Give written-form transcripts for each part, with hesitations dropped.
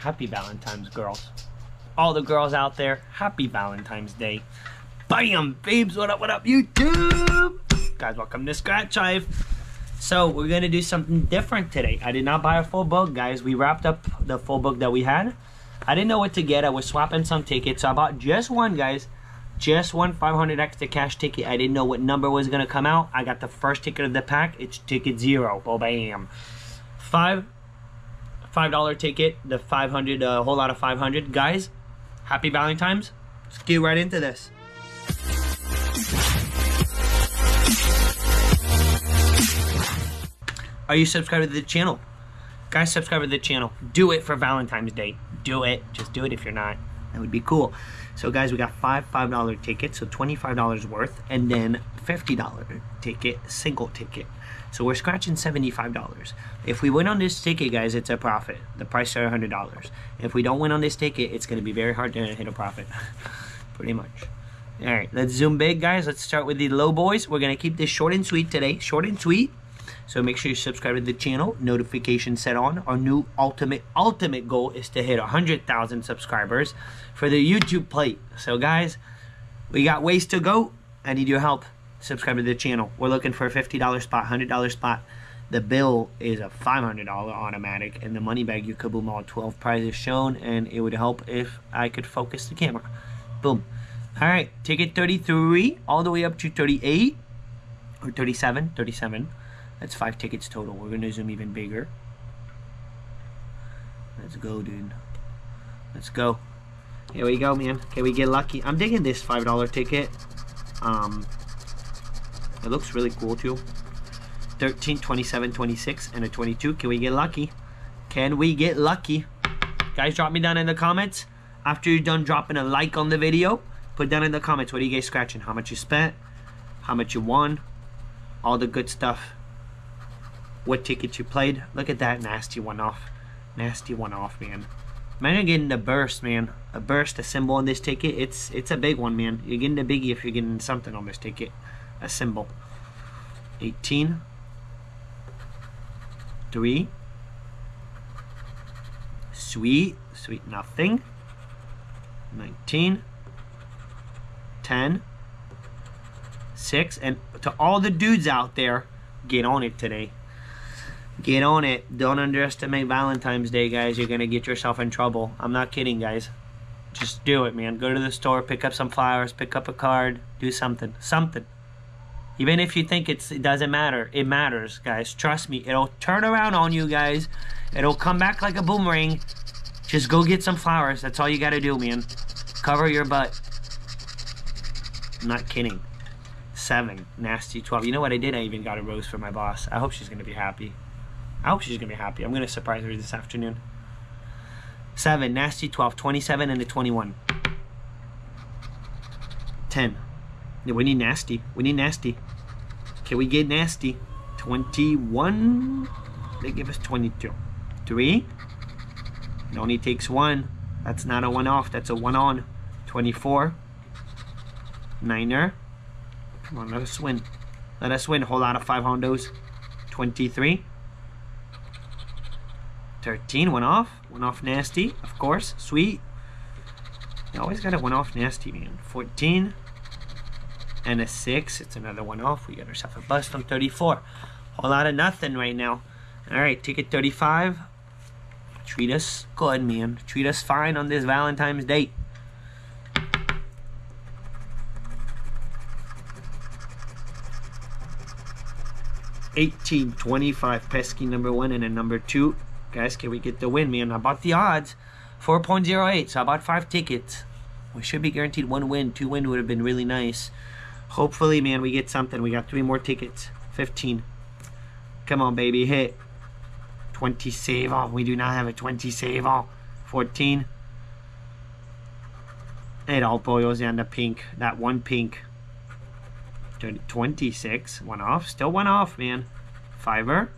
Happy Valentine's, girls. All the girls out there, happy Valentine's Day. Bam, babes, what up, YouTube? Guys, welcome to Scratch Life. So we're gonna do something different today. I did not buy a full book, guys. We wrapped up the full book that we had. I didn't know what to get. I was swapping some tickets, so I bought just one, guys. Just one 500 extra cash ticket. I didn't know what number was gonna come out. I got the first ticket of the pack. It's ticket 0. Oh, bam. $5 ticket, the 500, a whole lot of 500. Guys, happy Valentine's. Let's get right into this. Are you subscribed to the channel? Guys, subscribe to the channel. Do it for Valentine's Day. Do it. Just do it if you're not. That would be cool. So guys, we got $5 tickets, so $25 worth, and then $50 ticket, single ticket. So we're scratching $75. If we win on this ticket, guys, it's a profit. The price is $100. If we don't win on this ticket, it's gonna be very hard to hit a profit, pretty much. All right, let's zoom big, guys. Let's start with the low boys. We're gonna keep this short and sweet today, short and sweet. So make sure you subscribe to the channel, notification set on. Our new ultimate goal is to hit 100,000 subscribers for the YouTube plate. So guys, we got ways to go. I need your help. Subscribe to the channel. We're looking for a $50 spot, $100 spot. The bill is a $500 automatic, and the money bag you could boom all 12 prizes shown, and it would help if I could focus the camera. Boom. All right, ticket 33 all the way up to 38 or 37, 37. That's 5 tickets total. We're gonna zoom even bigger. Let's go, dude. Let's go. Here we go, man. Can we get lucky? I'm digging this $5 ticket. It looks really cool too. 13, 27, 26, and a 22. Can we get lucky? Can we get lucky? Guys, drop me down in the comments. After you're done dropping a like on the video, put down in the comments, what are you guys scratching? How much you spent? How much you won? All the good stuff. What tickets you played. Look at that nasty one off. Nasty one off, man. Imagine getting the burst, man. A burst, a symbol on this ticket. It's a big one, man. You're getting a biggie if you're getting something on this ticket. A symbol. 18. 3. Sweet. Sweet nothing. 19. 10. 6. And to all the dudes out there, get on it today. Get on it. Don't underestimate Valentine's Day, guys. You're gonna get yourself in trouble. I'm not kidding, guys. Just do it, man. Go to the store, pick up some flowers, pick up a card, do something. Something. Even if you think it doesn't matter, it matters, guys. Trust me. It'll turn around on you, guys. It'll come back like a boomerang. Just go get some flowers. That's all you gotta do, man. Cover your butt. I'm not kidding. 7. Nasty 12. You know what I did? I even got a rose for my boss. I hope she's gonna be happy. I hope she's gonna be happy. I'm gonna surprise her this afternoon. 7, nasty 12, 27, and a 21. 10. We need nasty. We need nasty. Can we get nasty? 21. They give us 22. 3. It only takes 1. That's not a one off. That's a one on. 24. 9er. Come on, let us win. Let us win. Whole lot of 5 hondos. 23. 13, one off nasty, of course, sweet. You always got a one off nasty, man. 14, and a 6, it's another one off. We got ourselves a bust on 34. Whole lot of nothing right now. All right, ticket 35. Treat us good, man. Treat us fine on this Valentine's Day. $18.25, pesky number 1 and a number 2. Guys, can we get the win, man? I bought the odds, 4.08, so I bought 5 tickets. We should be guaranteed 1 win. 2 win would have been really nice. Hopefully, man, we get something. We got 3 more tickets. 15. Come on, baby, hit. 20 save all. We do not have a 20 save all. 14. It all boils down to pink. That one pink. 26. One off. Still one off, man. 5er.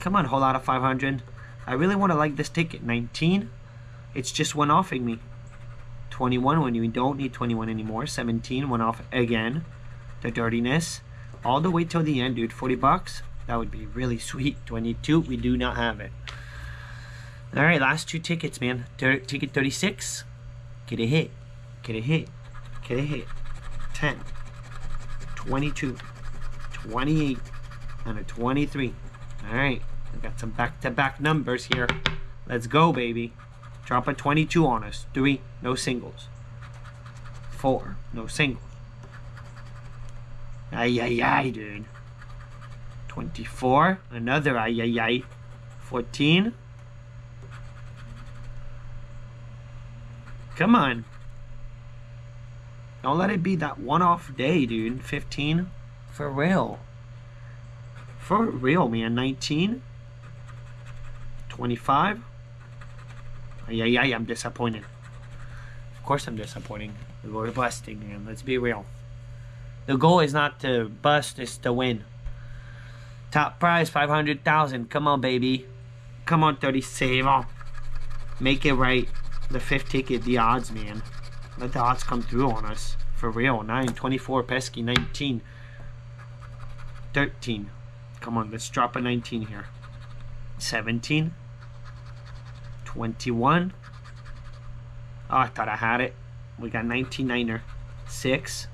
Come on, whole lot of 500. I really want to like this ticket. 19. It's just one offing me. 21 when you don't need 21 anymore. 17, one off again. The dirtiness. All the way till the end, dude. $40. That would be really sweet. 22. We do not have it. All right, last two tickets, man. Ticket 36, get a hit, get a hit, get a hit. 10, 22, 28, and a 23. All right, we got some back-to-back numbers here. Let's go, baby. Drop a 22 on us. 3, no singles. 4, no singles. Ay, ay, ay, dude. 24, another ay, ay, ay. 14. Come on. Don't let it be that one-off day, dude. 15. For real. For real, man. 19. 25. Yeah, yeah, I'm disappointed. Of course I'm disappointing. The goal is busting, man. Let's be real. The goal is not to bust, it's to win. Top prize, 500,000. Come on, baby. Come on, 30. Save on. Make it right. The fifth ticket, the odds, man. Let the odds come through on us. For real. 9, 24, pesky, 19. 13. Come on, let's drop a 19 here. 17. 21. Oh, I thought I had it. We got 19-niner. 6.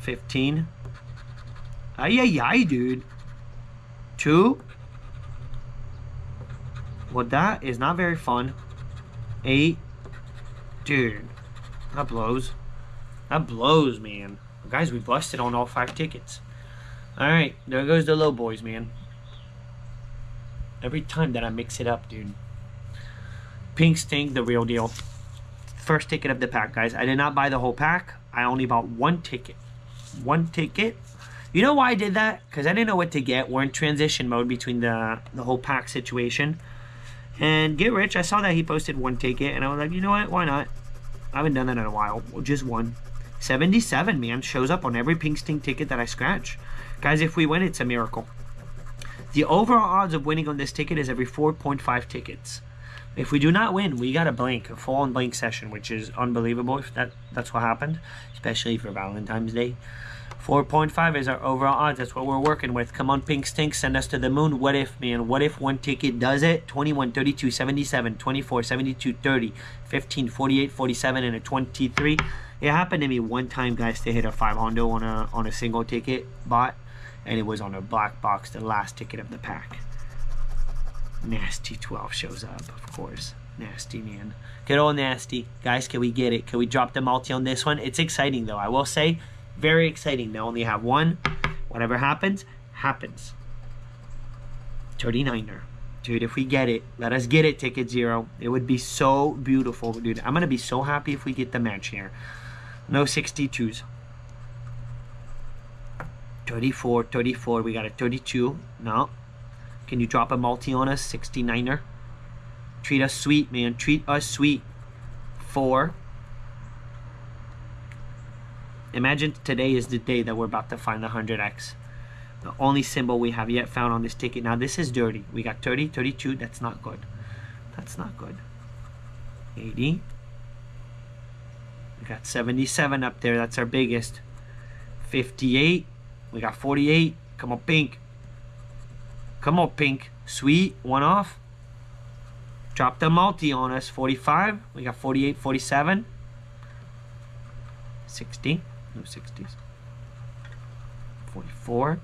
15. Ay, ay, ay, dude. 2. Well, that is not very fun. 8. Dude. That blows. That blows, man. Guys, we busted on all 5 tickets. Alright, there goes the low boys, man. Every time that I mix it up, dude. Pink Sting, the real deal. First ticket of the pack, guys. I did not buy the whole pack. I only bought one ticket. One ticket. You know why I did that? Because I didn't know what to get. We're in transition mode between the whole pack situation. And Get Rich, I saw that he posted one ticket. And I was like, you know what? Why not? I haven't done that in a while. Well, just one. 77, man. Shows up on every Pink Sting ticket that I scratch. Guys, if we win, it's a miracle. The overall odds of winning on this ticket is every 4.5 tickets. If we do not win, we got a blank, a full-on blank session, which is unbelievable if that's what happened, especially for Valentine's Day. 4.5 is our overall odds. That's what we're working with. Come on, Pink Stink, send us to the moon. What if, man? What if one ticket does it? 21, 32, 77, 24, 72, 30, 15, 48, 47, and a 23. It happened to me one time, guys, to hit a 5 hondo on a single ticket bot, and it was on a black box, the last ticket of the pack. Nasty 12 shows up, of course. Nasty, man. Good old Nasty. Guys, can we get it? Can we drop the multi on this one? It's exciting, though. I will say, very exciting. They only have one. Whatever happens, happens. 39er. Dude, if we get it, let us get it, ticket 0. It would be so beautiful, dude. I'm going to be so happy if we get the match here. No 62s. 34, 34. We got a 32. No. Can you drop a multi on us? 69er. Treat us sweet, man. Treat us sweet. 4. Imagine today is the day that we're about to find the 100x. The only symbol we have yet found on this ticket. Now, this is dirty. We got 30, 32. That's not good. That's not good. 80. We got 77 up there. That's our biggest. 58. We got 48. Come on, Pink. Come on, Pink. Sweet. One off. Drop the multi on us. 45. We got 48, 47. 60. No 60s. 44.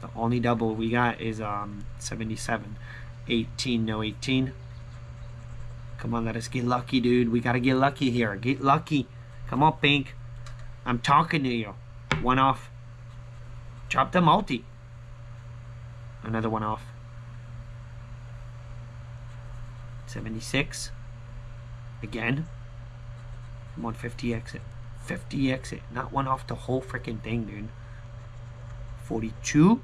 The only double we got is 77. 18. No 18. Come on, let us get lucky, dude. We got to get lucky here. Get lucky. Come on, Pink. I'm talking to you. One off. Drop the multi. Another one off. 76. Again. Come on, 50 exit. 50 exit. Not one off the whole freaking thing, dude. 42.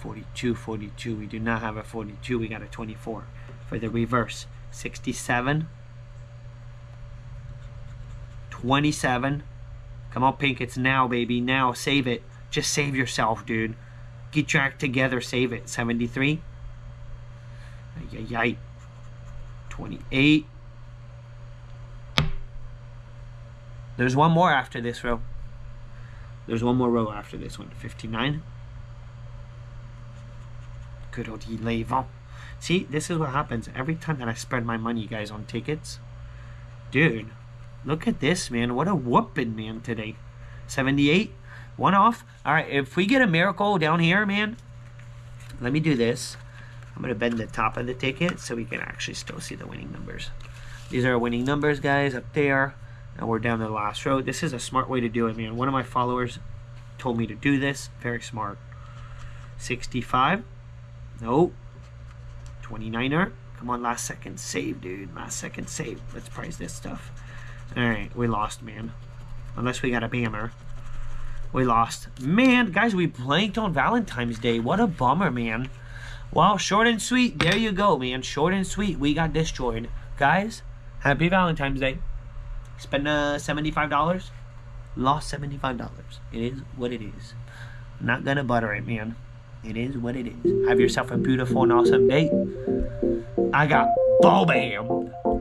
42, 42. We do not have a 42. We got a 24. For the reverse. 67. 27. Come on, Pink. It's now, baby. Now. Save it. Just save yourself, dude. Get your act together, save it. 73. Ay, ay, ay. 28. There's one more after this row. There's one more row after this one. 59. Good old Yves Levant. See, this is what happens every time that I spend my money, you guys, on tickets. Dude, look at this, man. What a whooping, man, today. 78, one off. All right, if we get a miracle down here, man, let me do this. I'm going to bend the top of the ticket so we can actually still see the winning numbers. These are our winning numbers, guys, up there. Now we're down to the last row. This is a smart way to do it, man. One of my followers told me to do this. Very smart. 65. Nope. 29er. Come on, last second save, dude. Last second save. Let's prize this stuff. All right, we lost, man. Unless we got a bammer. We lost. Man, guys, we blanked on Valentine's Day. What a bummer, man. Wow, short and sweet. There you go, man. Short and sweet. We got destroyed. Guys, happy Valentine's Day. Spent $75. Lost $75. It is what it is. I'm not gonna butter it, man. It is what it is. Have yourself a beautiful and awesome day. I got ball bam.